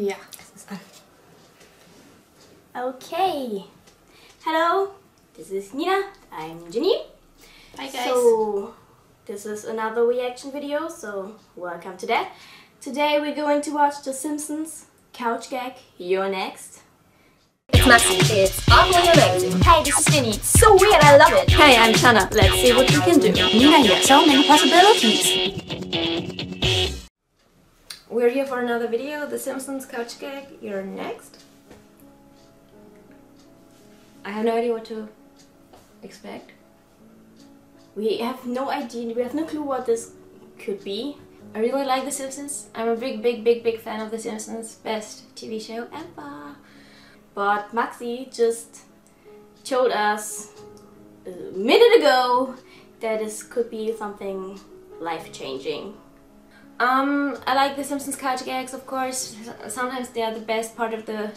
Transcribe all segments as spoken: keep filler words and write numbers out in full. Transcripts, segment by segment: Yeah. Okay. Hello. This is Nina. I'm Ginny. Hi guys. So this is another reaction video. So welcome to that. Today we're going to watch The Simpsons couch gag. You're next. It's Maxi. It's awfully amazing. Hey, this is Ginny. It's so weird. I love it. Hey, I'm Shana. Let's see what we can do. Nina here. So many possibilities. We're here for another video. The Simpsons couch gag. You're next. I have no idea what to expect. We have no idea, we have no clue what this could be. I really like The Simpsons. I'm a big, big, big, big fan of The Simpsons. Best T V show ever. But Maxi just told us a minute ago that this could be something life-changing. Um, I like The Simpsons couch gags, of course. Sometimes they are the best part of the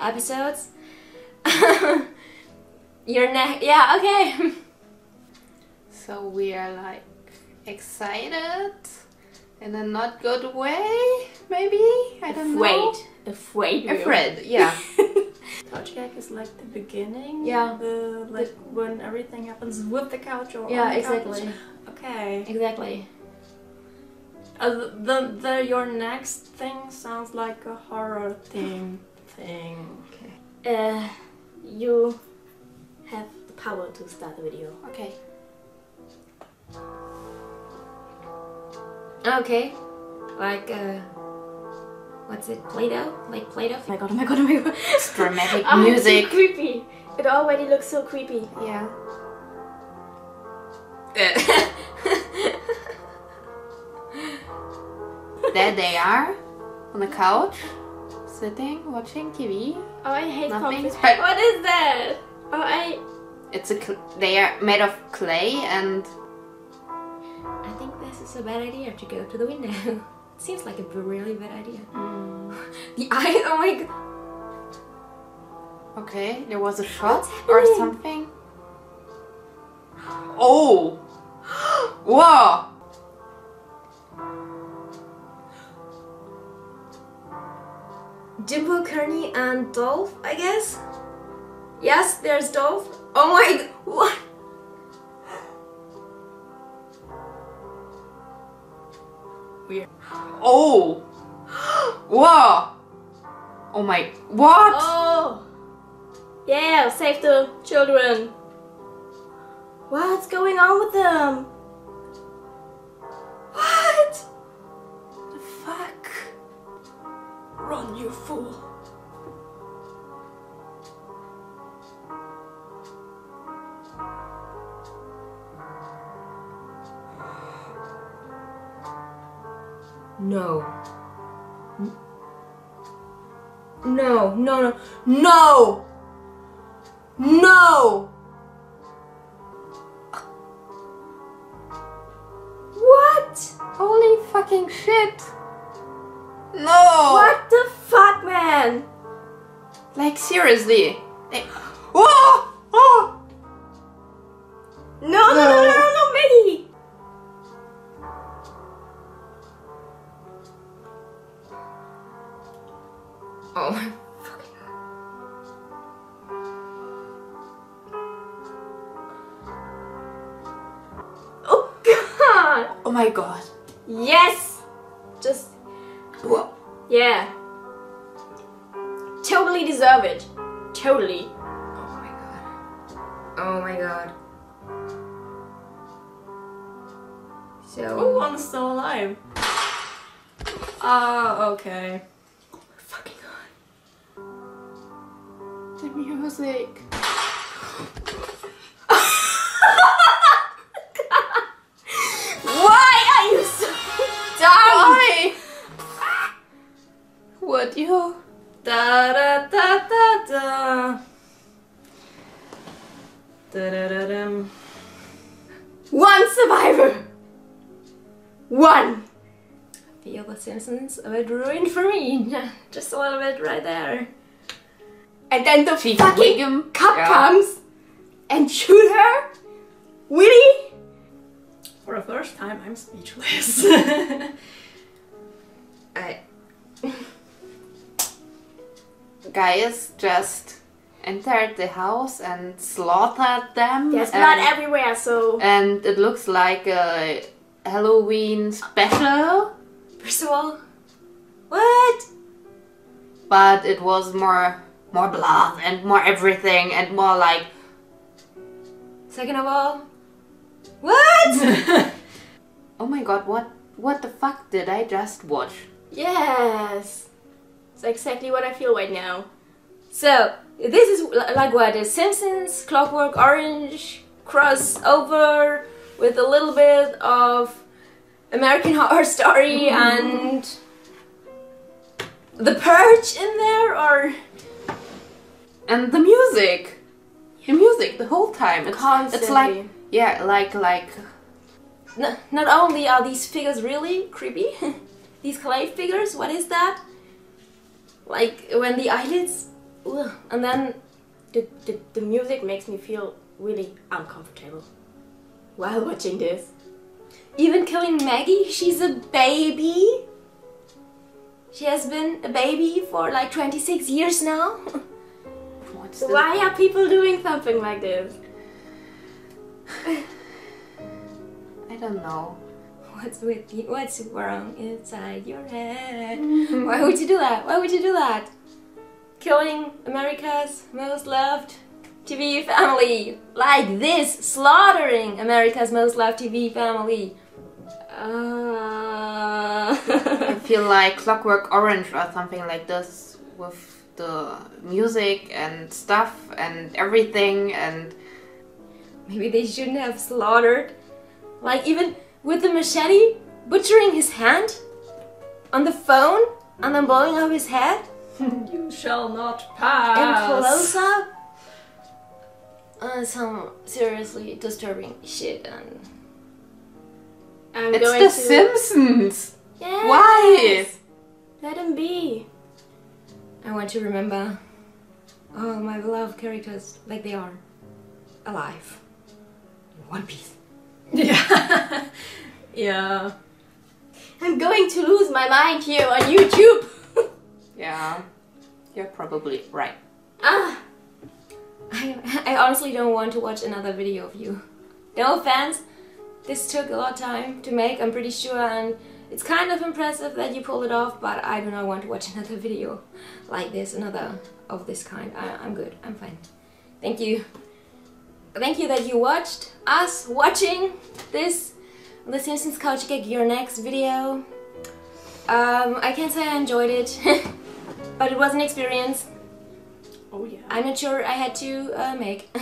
episodes. You're next. Yeah, okay. So we are like excited in a not good way, maybe? I don't afraid. know. Afraid. Afraid. Afraid, yeah. Couch gag is like the beginning. Yeah. The, like the, when everything happens with the couch or yeah, on the exactly. couch. Okay. Exactly. Uh, the, the, the your next thing sounds like a horror theme thing. Okay. Uh, you have the power to start the video. Okay. Okay. Like, uh... what's it? Play-Doh? Like Play-Doh? Oh my god, oh my god, oh my god. It's dramatic music. Oh, it's so creepy. It already looks so creepy. Yeah. There they are. On the couch. Sitting, watching T V. Oh, I hate comfort. What is that? Oh, I... It's a... They are made of clay and... I think this is a bad idea to go to the window. Seems like a really bad idea. Mm. The eye... Oh my god. Okay, there was a shot or something. Oh! Wow! Jimbo, Kearney and Dolph, I guess? Yes, there's Dolph. Oh my god, what? Weird. Oh! Wow! Oh my, what? Oh! Yeah, save the children. What's going on with them? What? The fuck? Run, you fool! No. No, no, no, no! No! What? Holy fucking shit! No! What the fuck, man? Like, seriously? Like, whoa! Oh! No, no, no, no, no, no, no, Maggie! Oh my fucking god. Oh god! Oh my god. Yes! Just... Whoa. Yeah. Totally deserve it. Totally. Oh my god. Oh my god. So... Oh, one's still alive. Oh, okay. Oh my fucking god. The music. Yo. Da da da da da. Da da da da. One survivor. One. The other Simpsons a bit ruined for me. Just a little bit right there. And then the she fucking cop yeah. comes and shoot her. Willie. For the first time, I'm speechless. I. guys just entered the house and slaughtered them. There's blood everywhere, so... And it looks like a Halloween special. First of all, what? But it was more, more blood and more everything and more like... Second of all, what? Oh my god, what, what the fuck did I just watch? Yes! It's exactly what I feel right now. So, this is like what, The Simpsons, Clockwork Orange, crossover with a little bit of American Horror Story and The Purge in there, or... And the music! The music, the whole time. It's, Constantly. It's like, yeah, like, like... No, not only are these figures really creepy, these clay figures, what is that? Like, when the eyelids... Ugh. And then the, the, the music makes me feel really uncomfortable while watching this. Even killing Maggie, she's a baby. She has been a baby for like twenty-six years now. What's Why are people doing something like this? I don't know. What's with you? What's wrong inside your head? Why would you do that? Why would you do that? Killing America's most loved T V family like this, slaughtering America's most loved T V family. Uh... I feel like Clockwork Orange or something like this, with the music and stuff and everything, and maybe they shouldn't have slaughtered. Like even with the machete, butchering his hand on the phone and then blowing up his head. You shall not pass! And close-up? Uh, some seriously disturbing shit, and... I'm it's going the to... Simpsons! Yes. Why? Let him be. I want to remember all my beloved characters like they are. Alive. In One Piece. Yeah. Yeah. I'm going to lose my mind here on YouTube! Yeah, you're probably right. Ah, I, I honestly don't want to watch another video of you. No offense, this took a lot of time to make, I'm pretty sure, and it's kind of impressive that you pulled it off, but I do not want to watch another video like this, another of this kind. I, I'm good, I'm fine. Thank you. Thank you that you watched us watching this The Simpsons Couch Kick Your Next video. Um, I can't say I enjoyed it. But it was an experience. Oh yeah. I'm not sure I had to uh, make.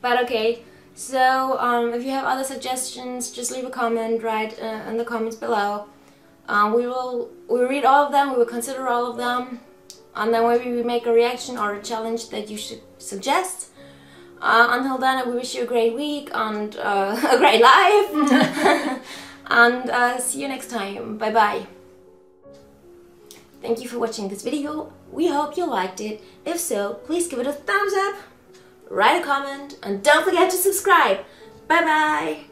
But okay. So um, if you have other suggestions, just leave a comment, write uh, in the comments below. Um, we will we read all of them. We will consider all of them, and then maybe we make a reaction or a challenge that you should suggest. Uh, until then, we wish you a great week and uh, a great life. And uh, see you next time. Bye bye. Thank you for watching this video, we hope you liked it. If so, please give it a thumbs up, write a comment, and don't forget to subscribe. Bye bye!